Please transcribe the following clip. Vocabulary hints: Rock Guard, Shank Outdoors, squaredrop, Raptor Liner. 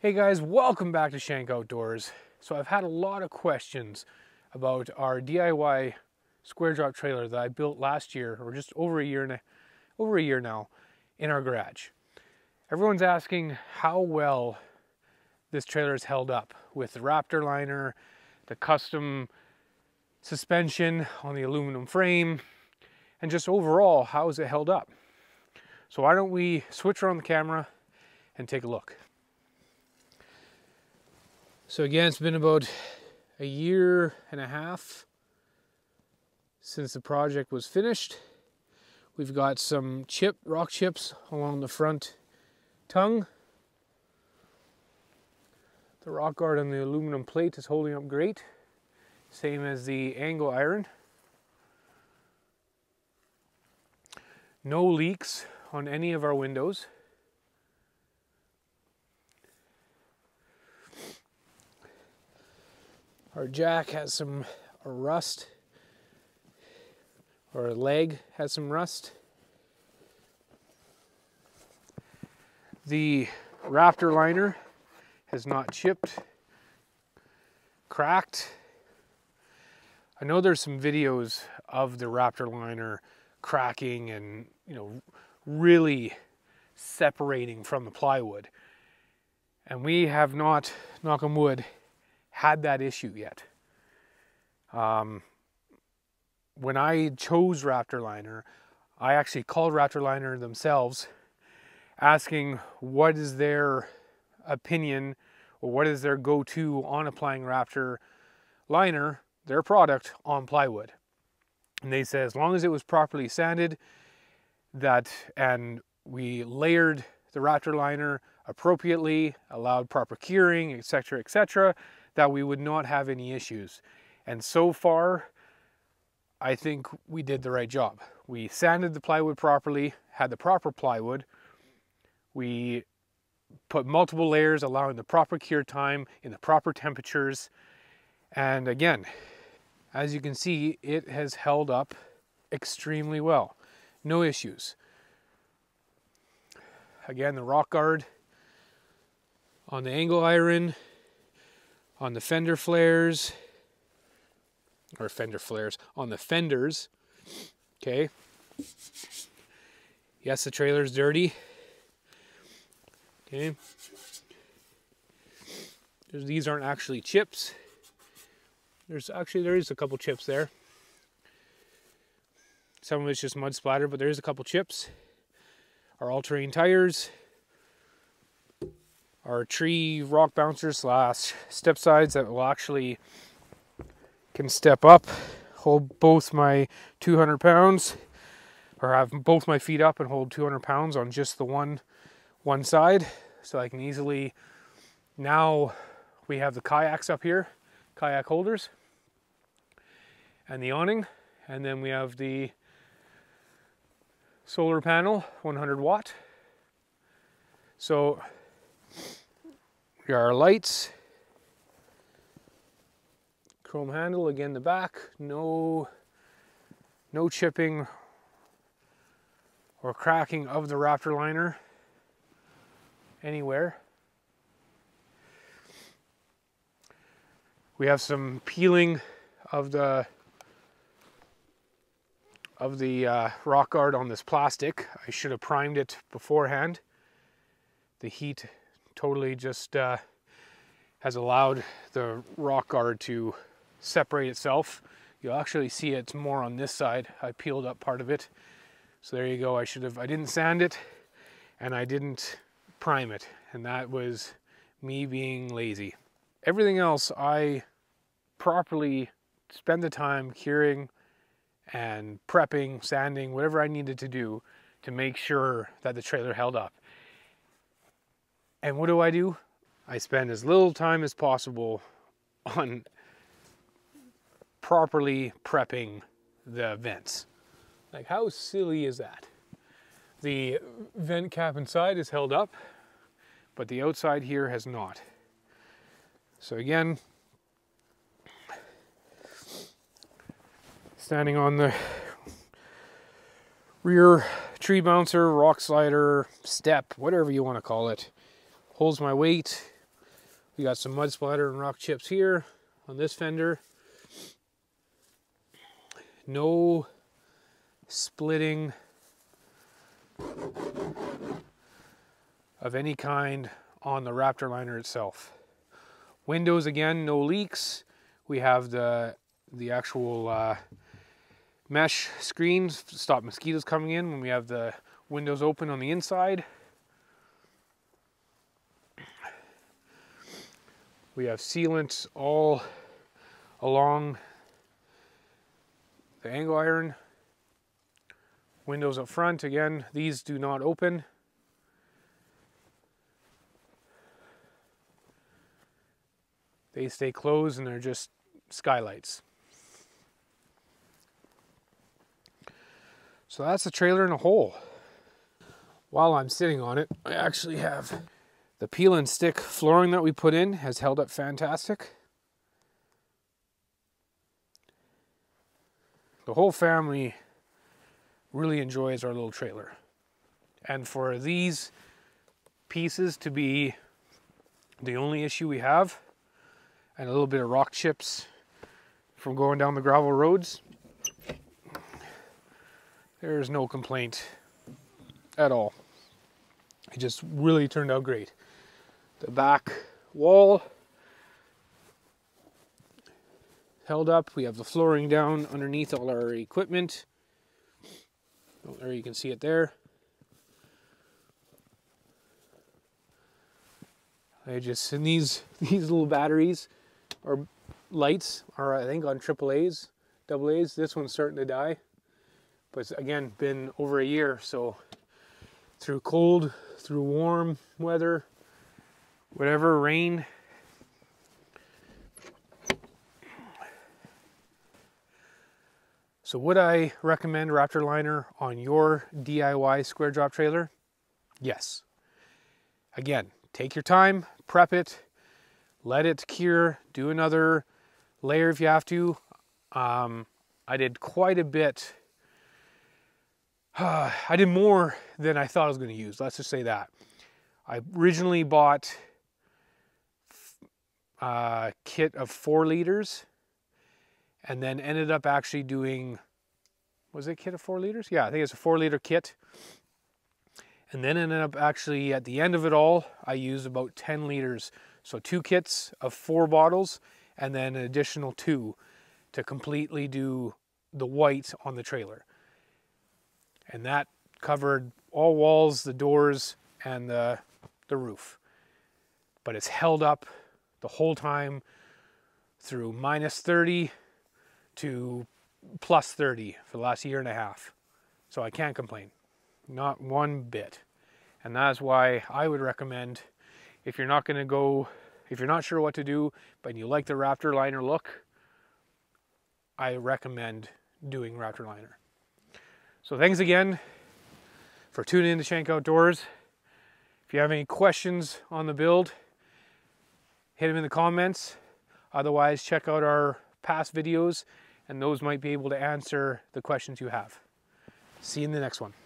Hey guys, welcome back to Shank Outdoors. So I've had a lot of questions about our DIY square drop trailer that I built last year, or just over a year now, in our garage. Everyone's asking how well this trailer is held up with the Raptor liner, the custom suspension on the aluminum frame, and just overall, how is it held up? So why don't we switch around the camera and take a look. So again, it's been about a year and a half since the project was finished. We've got some rock chips along the front tongue. The rock guard on the aluminum plate is holding up great, same as the angle iron. No leaks on any of our windows. Our jack has some rust, or leg has some rust. The Raptor liner has not chipped, cracked. I know there's some videos of the Raptor liner cracking and, you know, really separating from the plywood. And we have not, knock on wood, had that issue yet. When I chose Raptor liner, I actually called Raptor liner themselves, asking what is their opinion or what is their go-to on applying Raptor liner, their product, on plywood. And they said as long as it was properly sanded, that and we layered the Raptor liner appropriately, allowed proper curing, etc., etc., that we would not have any issues. And so far, I think we did the right job. We sanded the plywood properly, had the proper plywood. We put multiple layers, allowing the proper cure time in the proper temperatures. And again, as you can see, it has held up extremely well. No issues. Again, the rock guard on the angle iron, on the fenders, okay? Yes, the trailer's dirty, okay? These aren't actually chips. There is a couple chips there. Some of it's just mud splatter, but there is a couple chips. Our all-terrain tires, our tree rock bouncers / step sides that will actually can step up, hold both my 200 pounds, or have both my feet up and hold 200 pounds on just the one side. So I can easily, now we have the kayaks up here, kayak holders, and the awning, and then we have the solar panel, 100 watt. So here are our lights, chrome handle again, the back, no chipping or cracking of the Raptor liner anywhere. We have some peeling of the rock guard on this plastic. I should have primed it beforehand. The heat totally just has allowed the rock guard to separate itself. You'll actually see it's more on this side. I peeled up part of it. So there you go. I didn't sand it and I didn't prime it. And that was me being lazy. Everything else I properly spend the time curing and prepping, sanding, whatever I needed to do to make sure that the trailer held up. And what do? I spend as little time as possible on properly prepping the vents. Like, how silly is that? The vent cap inside is held up, but the outside here has not. So again, standing on the rear tree bouncer, rock slider, step, whatever you want to call it, holds my weight, We got some mud splatter and rock chips here on this fender. No splitting of any kind on the Raptor Liner itself. Windows, again, no leaks. We have the actual mesh screens to stop mosquitoes coming in when we have the windows open on the inside. We have sealants all along the angle iron. Windows up front, again, these do not open. They stay closed and they're just skylights. So that's the trailer in a hole. While I'm sitting on it, I actually have the peel and stick flooring that we put in has held up fantastic. The whole family really enjoys our little trailer. And for these pieces to be the only issue we have, and a little bit of rock chips from going down the gravel roads, there's no complaint at all. It just really turned out great. The back wall held up. We have the flooring down underneath all our equipment. Oh, there you can see it there. And these little batteries or lights are, I think, on AA's, AA's. This one's starting to die, but it's, again, been over a year, so through cold, through warm weather, whatever, rain, so would I recommend Raptor Liner on your DIY square drop trailer? Yes. Again, take your time, prep it, let it cure, do another layer if you have to. I did quite a bit. I did more than I thought I was going to use. Let's just say that. I originally bought a kit of 4 liters and then ended up actually doing, was it a kit of 4 liters? Yeah, I think it's a 4 liter kit. And then ended up actually at the end of it all, I used about 10 liters. So 2 kits of 4 bottles and then an additional 2 to completely do the white on the trailer. And that covered all walls, the doors, and the roof. But it's held up the whole time through minus 30 to plus 30 for the last year and a half. So I can't complain. Not one bit. And that's why I would recommend, if you're not going to go, if you're not sure what to do, but you like the Raptor Liner look, I recommend doing Raptor Liner. So thanks again for tuning in to Shank Outdoors. If you have any questions on the build, hit them in the comments. Otherwise, check out our past videos and those might be able to answer the questions you have. See you in the next one.